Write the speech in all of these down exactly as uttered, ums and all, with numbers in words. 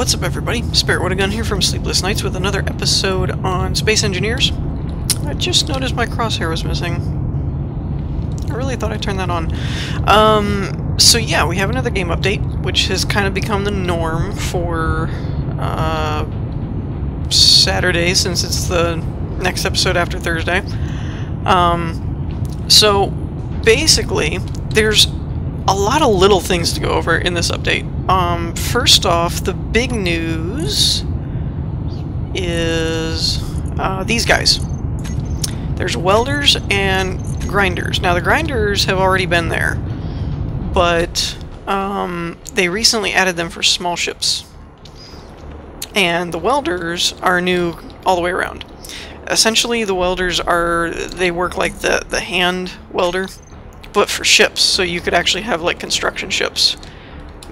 What's up, everybody? Spirit What a Gun here from Sleepless Nights with another episode on Space Engineers. I just noticed my crosshair was missing. I really thought I turned that on. Um, so yeah, we have another game update, which has kind of become the norm for uh, Saturday, since it's the next episode after Thursday. Um, so basically, there's a lot of little things to go over in this update. Um, first off, the big news is uh, these guys. There's welders and grinders. Now, the grinders have already been there, but um, they recently added them for small ships. And the welders are new all the way around. Essentially, the welders are, they work like the, the hand welder, but for ships, so you could actually have, like, construction ships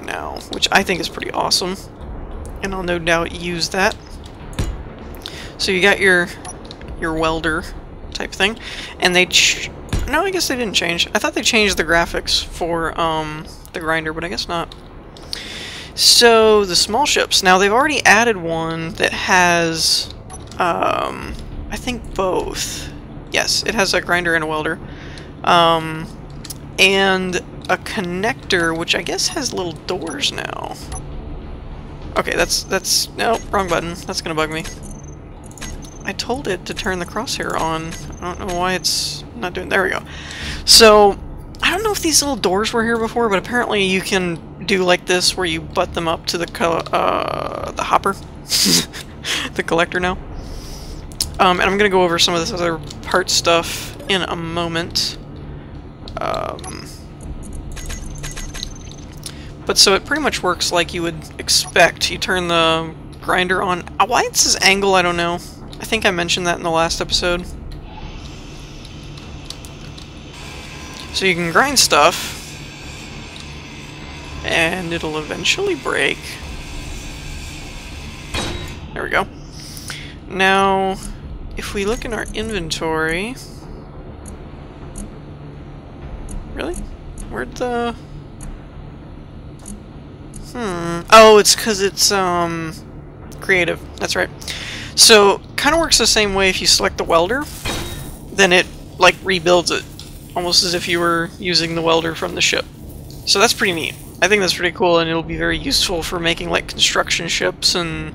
now, which I think is pretty awesome, and I'll no doubt use that. So you got your your welder type thing, and they ch no, I guess they didn't change. I thought they changed the graphics for um, the grinder, but I guess not. So the small ships, now they've already added one that has, um, I think both. Yes, it has a grinder and a welder, um, and a connector, which I guess has little doors now. Okay, that's, that's, no, wrong button. That's gonna bug me. I told it to turn the crosshair on. I don't know why it's not doing, there we go. So, I don't know if these little doors were here before, but apparently you can do like this where you butt them up to the, co uh, the hopper, the collector now. Um, and I'm gonna go over some of this other part stuff in a moment. Um... But so it pretty much works like you would expect. You turn the grinder on. Why it says angle, I don't know. I think I mentioned that in the last episode. So you can grind stuff, and it'll eventually break. There we go. Now, if we look in our inventory... Really? Where'd the... Hmm. Oh, it's because it's, um, creative. That's right. So, kind of works the same way if you select the welder, then it, like, rebuilds it. Almost as if you were using the welder from the ship. So that's pretty neat. I think that's pretty cool, and it'll be very useful for making, like, construction ships and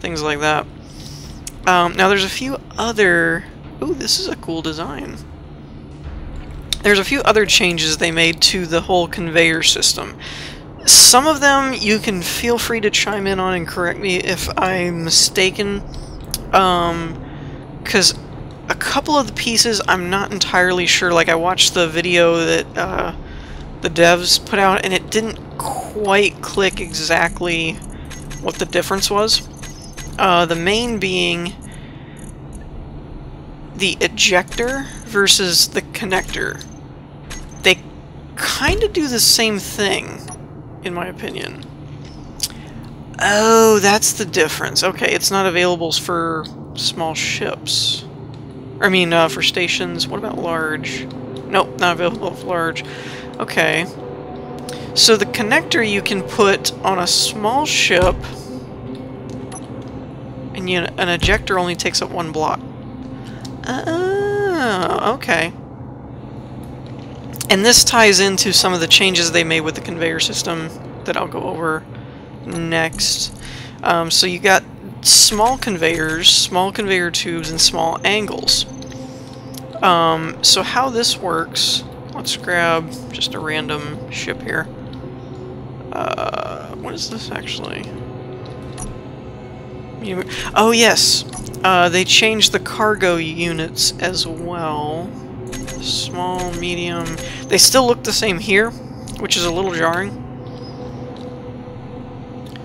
things like that. Um, now there's a few other... Ooh, this is a cool design. There's a few other changes they made to the whole conveyor system. Some of them you can feel free to chime in on and correct me if I'm mistaken, because um, a couple of the pieces I'm not entirely sure. Like, I watched the video that uh, the devs put out, and it didn't quite click exactly what the difference was. Uh, the main being the ejector versus the connector. They kind of do the same thing, in my opinion. Oh, that's the difference. Okay, it's not available for small ships. I mean, uh, for stations. What about large? Nope, not available for large. Okay. So the connector you can put on a small ship, and you, an ejector only takes up one block. Oh, okay. And this ties into some of the changes they made with the conveyor system that I'll go over next. Um, so you got small conveyors, small conveyor tubes, and small angles. Um, so how this works, let's grab just a random ship here. Uh, what is this actually? Oh yes, uh, they changed the cargo units as well. Small, medium... They still look the same here, which is a little jarring.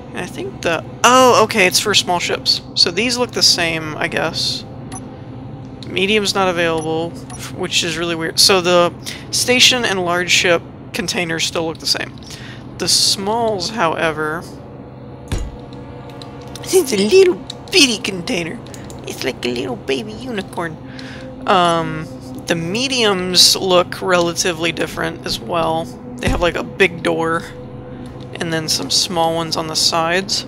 And I think the... Oh, okay, it's for small ships. So these look the same, I guess. Medium's not available, which is really weird. So the station and large ship containers still look the same. The smalls, however... It's a little bitty container. It's like a little baby unicorn. Um... The mediums look relatively different as well. They have like a big door and then some small ones on the sides.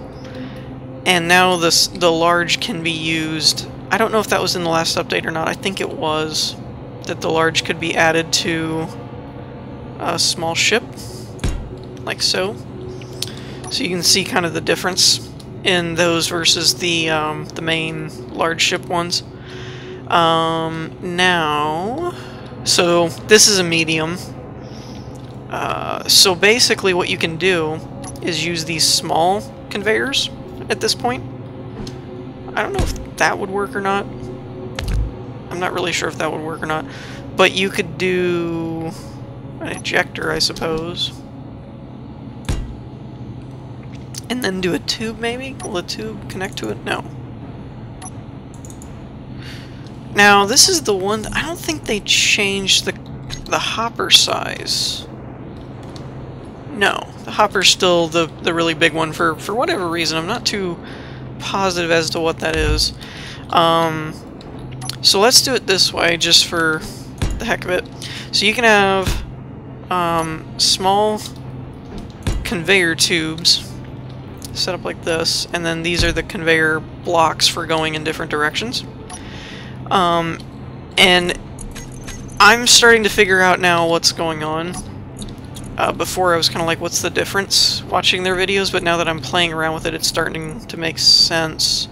And now this, the large can be used. I don't know if that was in the last update or not. I think it was, that the large could be added to a small ship, like so. So you can see kind of the difference in those versus the um, the main large ship ones. Um, now, so this is a medium. Uh, so basically what you can do is use these small conveyors at this point. I don't know if that would work or not. I'm not really sure if that would work or not. But you could do an ejector, I suppose. And then do a tube, maybe? Will the tube connect to it? No. Now, this is the one that I don't think they changed the, the hopper size. No. The hopper's still the, the really big one for, for whatever reason. I'm not too positive as to what that is. Um, so let's do it this way, just for the heck of it. So you can have um, small conveyor tubes set up like this, and then these are the conveyor blocks for going in different directions. Um, and I'm starting to figure out now what's going on. Uh, before I was kind of like, what's the difference watching their videos, but now that I'm playing around with it, it's starting to make sense.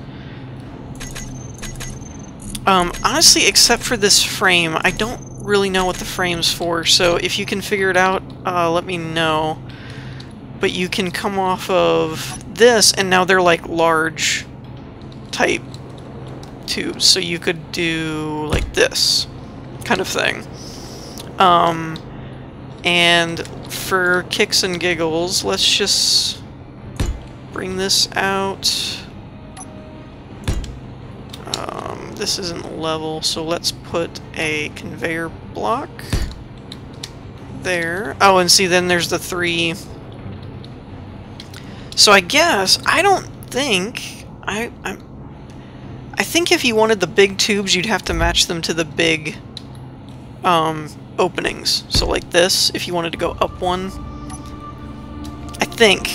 Um, honestly, except for this frame, I don't really know what the frame's for, so if you can figure it out, uh, let me know. But you can come off of this, and now they're like large type tubes, so you could do like this kind of thing. Um, and for kicks and giggles, let's just bring this out. Um, this isn't level, so let's put a conveyor block there. Oh, and see, then there's the three. So I guess, I don't think, I, I, I think if you wanted the big tubes, you'd have to match them to the big um, openings. So like this, if you wanted to go up one. I think,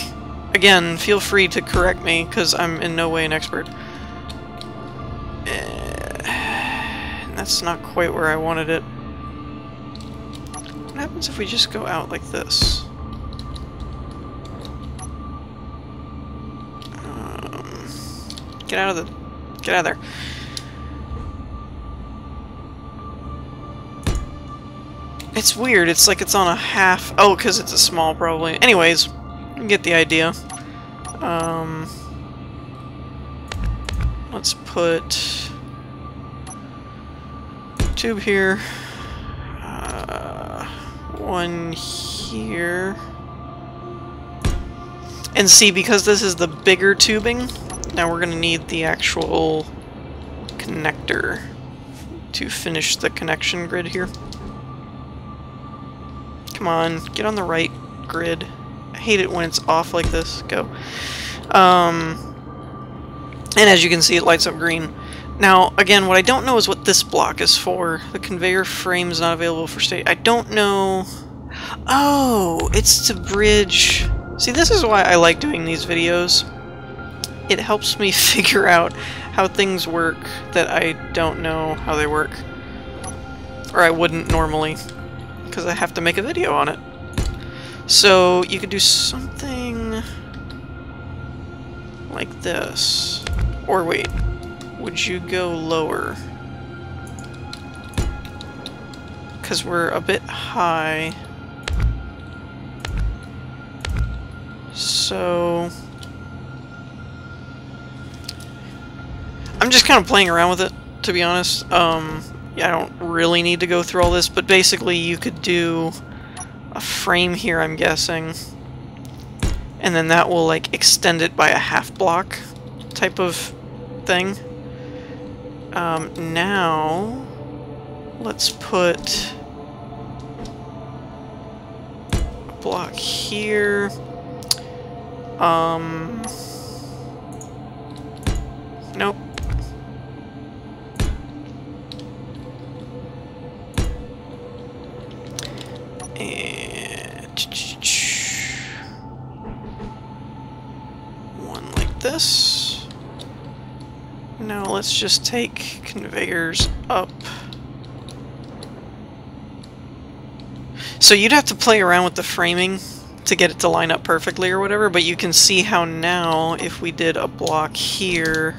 again, feel free to correct me, because I'm in no way an expert. Uh, that's not quite where I wanted it. What happens if we just go out like this? Get out of the, get out of there. It's weird, it's like it's on a half, oh, because it's a small probably. Anyways, you get the idea. Um, let's put tube here, uh, one here. And see, because this is the bigger tubing, now we're going to need the actual connector to finish the connection grid here. Come on, get on the right grid. I hate it when it's off like this. Go. Um, and as you can see, it lights up green. Now, again, what I don't know is what this block is for. The conveyor frame is not available for state. I don't know... Oh, it's to bridge... See, this is why I like doing these videos. It helps me figure out how things work that I don't know how they work. Or I wouldn't normally, because I have to make a video on it. So you could do something like this. Or wait, would you go lower? Because we're a bit high. So... I'm just kind of playing around with it, to be honest. Um, yeah, I don't really need to go through all this, but basically you could do a frame here, I'm guessing. And then that will, like, extend it by a half block type of thing. Um, now, let's put a block here. Um... Nope. And one like this. No, let's just take conveyors up. So you'd have to play around with the framing to get it to line up perfectly or whatever, but you can see how now, if we did a block here,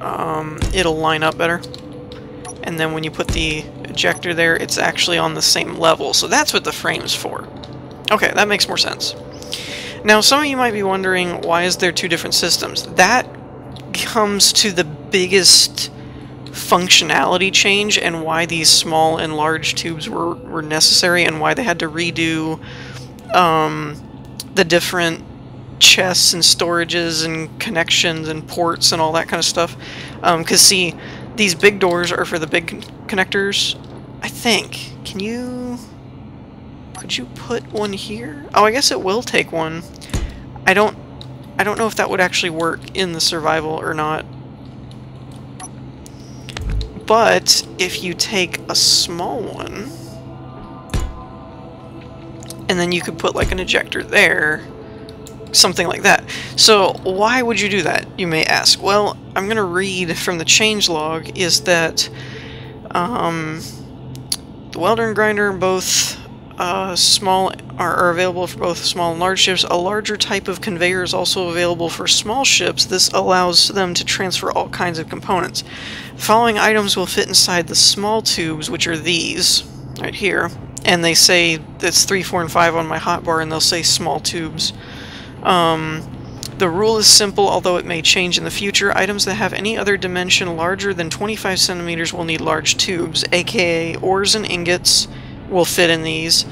um, it'll line up better. And then when you put the ejector there, it's actually on the same level. So that's what the frame's for. Okay, that makes more sense. Now, some of you might be wondering, why is there two different systems? That comes to the biggest functionality change and why these small and large tubes were, were necessary, and why they had to redo um, the different chests and storages and connections and ports and all that kind of stuff. Um, 'cause see, these big doors are for the big connectors, I think. Can you... could you put one here? Oh, I guess it will take one. I don't... I don't know if that would actually work in the survival or not. But if you take a small one, and then you could put like an ejector there, something like that. So why would you do that, you may ask? Well, I'm going to read from the changelog is that um, the welder and grinder are both uh, small are, are available for both small and large ships. A larger type of conveyor is also available for small ships. This allows them to transfer all kinds of components. The following items will fit inside the small tubes, which are these right here, and they say it's three, four, and five on my hotbar, and they'll say small tubes. Um, the rule is simple, although it may change in the future. Items that have any other dimension larger than twenty-five centimeters will need large tubes, aka ores and ingots will fit in these.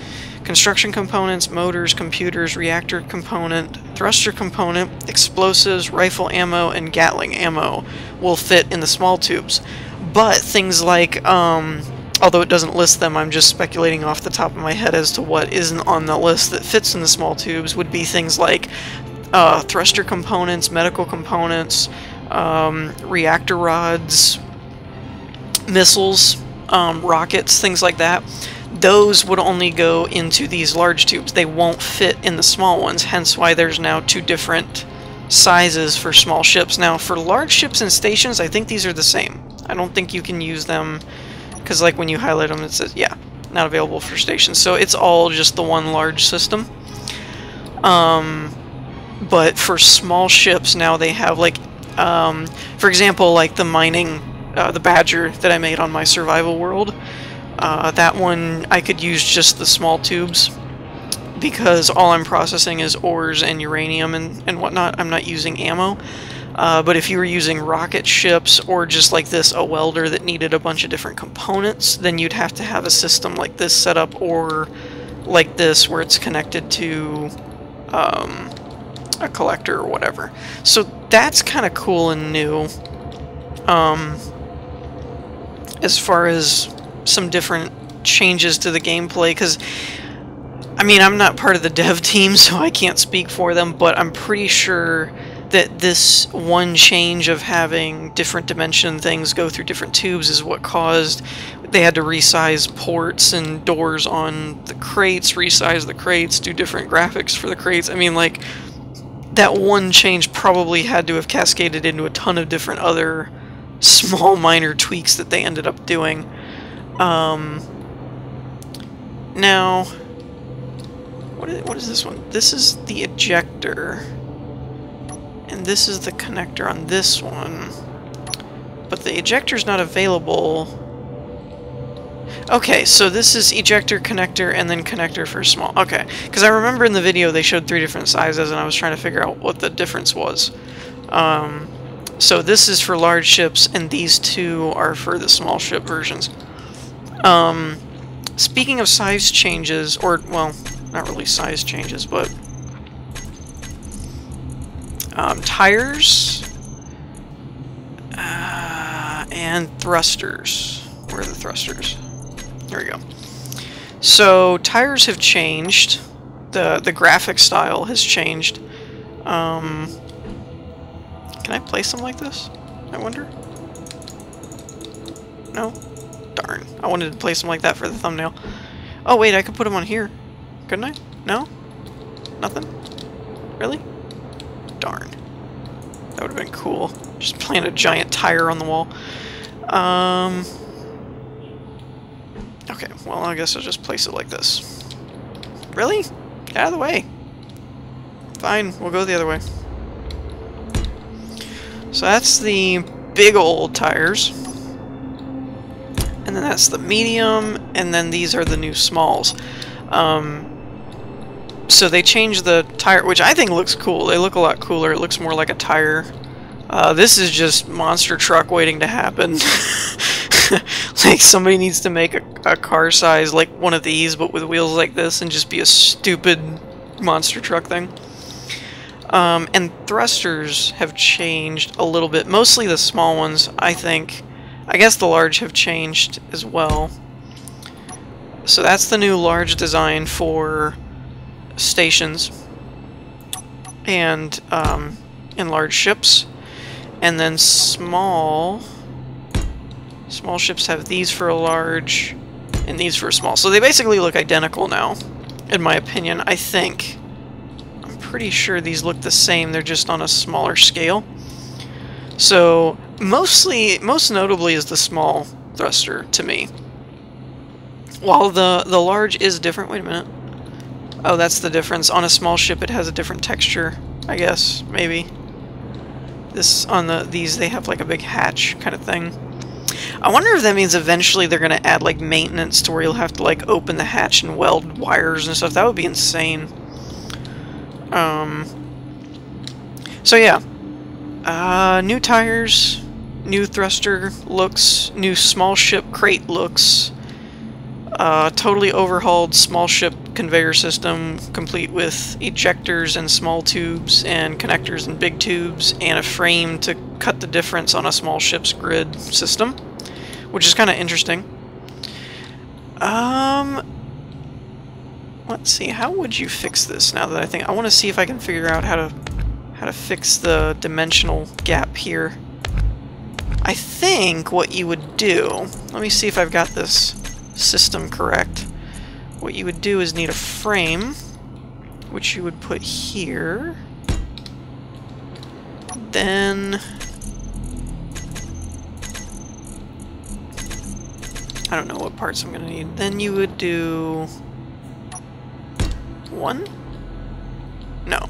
Construction components, motors, computers, reactor component, thruster component, explosives, rifle ammo, and Gatling ammo will fit in the small tubes. But things like, um, although it doesn't list them, I'm just speculating off the top of my head as to what isn't on the list that fits in the small tubes, would be things like uh, thruster components, medical components, um, reactor rods, missiles, um, rockets, things like that. Those would only go into these large tubes. They won't fit in the small ones, hence why there's now two different sizes for small ships. Now, for large ships and stations, I think these are the same. I don't think you can use them... because like when you highlight them, it says, yeah, not available for stations. So it's all just the one large system. Um, but for small ships now they have like, um, for example, like the mining, uh, the Badger that I made on my survival world. Uh, that one I could use just the small tubes because all I'm processing is ores and uranium and, and whatnot. I'm not using ammo. Uh, but if you were using rocket ships or just like this, a welder that needed a bunch of different components, then you'd have to have a system like this set up, or like this where it's connected to um, a collector or whatever. So that's kind of cool and new um, as far as some different changes to the gameplay, because I mean, I'm not part of the dev team, so I can't speak for them, but I'm pretty sure that this one change of having different dimension things go through different tubes is what caused they had to resize ports and doors on the crates, resize the crates, do different graphics for the crates. I mean, like, that one change probably had to have cascaded into a ton of different other small minor tweaks that they ended up doing. Um, now, what is, what is this one? This is the ejector. And this is the connector on this one. But the ejector's not available. Okay, so this is ejector, connector, and then connector for small. Okay, because I remember in the video they showed three different sizes and I was trying to figure out what the difference was. Um, so this is for large ships and these two are for the small ship versions. Um, speaking of size changes, or, well, not really size changes, but... Um, tires uh, and thrusters. Where are the thrusters? There we go. So tires have changed. The the graphic style has changed. Um, can I place them like this? I wonder. No? Darn. I wanted to place them like that for the thumbnail. Oh wait, I could put them on here. Couldn't I? No? Nothing? Really? Darn. That would have been cool. Just plant a giant tire on the wall. Um, okay, well, I guess I'll just place it like this. Really? Get out of the way. Fine, we'll go the other way. So that's the big old tires. And then that's the medium, and then these are the new smalls. Um, so they changed the tire, which I think looks cool. They look a lot cooler. It looks more like a tire. Uh, this is just monster truck waiting to happen. Like, somebody needs to make a, a car size like one of these, but with wheels like this, and just be a stupid monster truck thing. Um, and thrusters have changed a little bit. Mostly the small ones, I think. I guess the large have changed as well. So that's the new large design for stations and um, and large ships. And then small small ships have these for a large and these for a small. So they basically look identical now, in my opinion, I think. I'm pretty sure these look the same, they're just on a smaller scale. So mostly, most notably is the small thruster to me. While the, the large is different, wait a minute. Oh, that's the difference. On a small ship it has a different texture, I guess, maybe. This, on the these they have like a big hatch kind of thing. I wonder if that means eventually they're going to add like maintenance to where you'll have to like open the hatch and weld wires and stuff. That would be insane. Um, so yeah. Uh, new tires, new thruster looks, new small ship crate looks, uh, totally overhauled small ship conveyor system, complete with ejectors and small tubes and connectors and big tubes, and a frame to cut the difference on a small ship's grid system, which is kind of interesting. Um, let's see, how would you fix this now that I think? I want to see if I can figure out how to how to fix the dimensional gap here. I think what you would do, let me see if I've got this system correct. What you would do is need a frame, which you would put here. Then, I don't know what parts I'm gonna need. Then you would do one? No.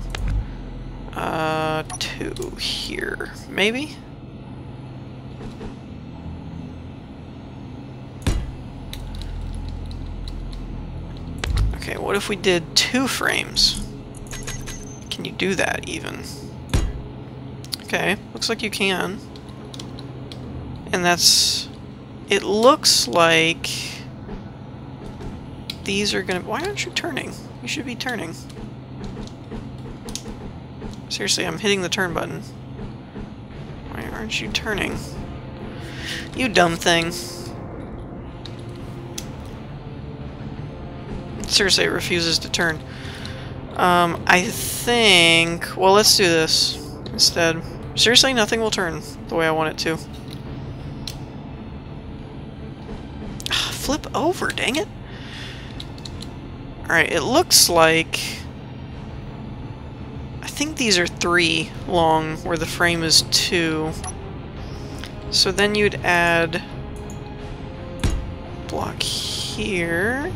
Uh, two here, maybe? Okay, what if we did two frames? Can you do that even? Okay, looks like you can. And that's... it looks like... these are gonna... why aren't you turning? You should be turning. Seriously, I'm hitting the turn button. Why aren't you turning? You dumb thing. Seriously, it refuses to turn. Um, I think... well, let's do this instead. Seriously, nothing will turn the way I want it to. Flip over, dang it! Alright, it looks like... I think these are three long, where the frame is two. So then you'd add block here.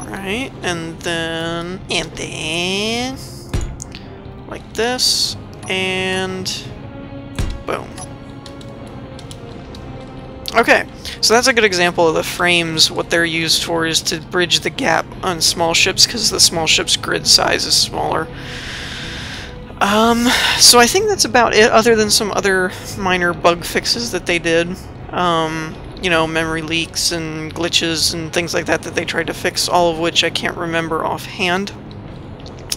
Right, and then, and then, like this, and boom. Okay, so that's a good example of the frames. What they're used for is to bridge the gap on small ships, because the small ship's grid size is smaller. Um, so I think that's about it, other than some other minor bug fixes that they did. Um, you know, memory leaks and glitches and things like that that they tried to fix, all of which I can't remember offhand.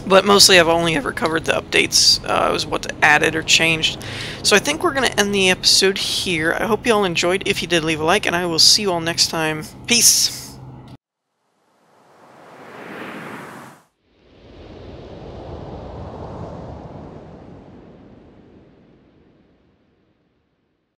But mostly I've only ever covered the updates, uh, was what's added or changed. So I think we're going to end the episode here. I hope you all enjoyed. If you did, leave a like, and I will see you all next time. Peace!